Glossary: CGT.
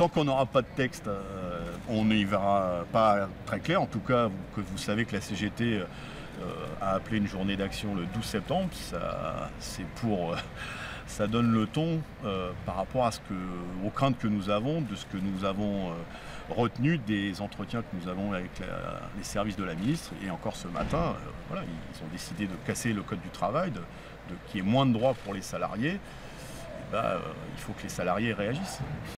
Tant qu'on n'aura pas de texte, on n'y verra pas très clair. En tout cas, vous savez que la CGT a appelé une journée d'action le 12 septembre. Ça donne le ton par rapport à aux craintes que nous avons, de ce que nous avons retenu des entretiens que nous avons avec les services de la ministre. Et encore ce matin, voilà, ils ont décidé de casser le code du travail, qu'il y ait moins de droits pour les salariés. Il faut que les salariés réagissent.